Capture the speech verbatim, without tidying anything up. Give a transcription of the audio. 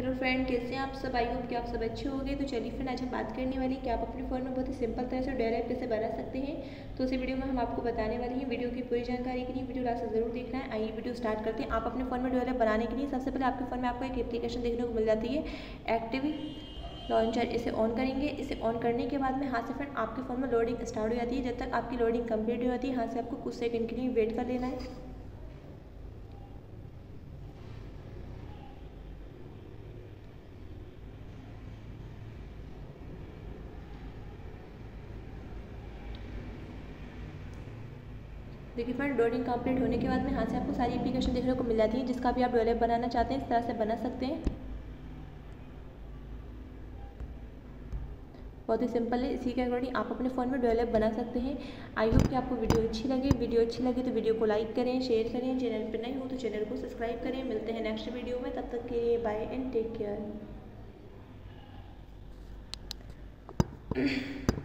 Hello friend, कैसे हैं आप सब? आई होप कि आप सब अच्छे होंगे। तो चलिए फ्रेंड, आज हम बात करने वाले हैं कि आप अपने फ़ोन में बहुत ही सिंपल तरह से डॉलर ऐप कैसे बना सकते हैं। तो इसी वीडियो में हम आपको बताने वाले हैं। वीडियो की पूरी जानकारी के लिए वीडियो लास्ट तक जरूर देखना है। आइए वीडियो स्टार्ट करते हैं। आप अपने फ़ोन में डॉलर ऐप बनाने के लिए सबसे पहले आपके फ़ोन में आपको एक एप्लीकेशन देखने को मिल जाती है, एक्टिव लॉन्चर। इसे ऑन करेंगे। इसे ऑन करने के बाद में हाथ से फ्रेंड आपके फ़ोन में लोडिंग स्टार्ट हो जाती है। जब तक आपकी लोडिंग कम्प्लीट हो जाती है, हाथ से आपको कुछ सेकंड के लिए वेट कर लेना है। देखिए फ्रेंड, लोडिंग कंप्लीट होने के बाद में हाथ से आपको सारी एप्लीकेशन देखने को मिल जाती है। जिसका भी आप डॉलर ऐप बनाना चाहते हैं, इस तरह से बना सकते हैं। बहुत ही सिंपल है। इसी के अकॉर्डिंग आप अपने फ़ोन में डॉलर ऐप बना सकते हैं। आई होप कि आपको वीडियो अच्छी लगे। वीडियो अच्छी लगे तो वीडियो को लाइक करें, शेयर करें। चैनल पर नए हो तो चैनल को सब्सक्राइब करें। मिलते हैं नेक्स्ट वीडियो में। तब तक के लिए बाय एंड टेक केयर।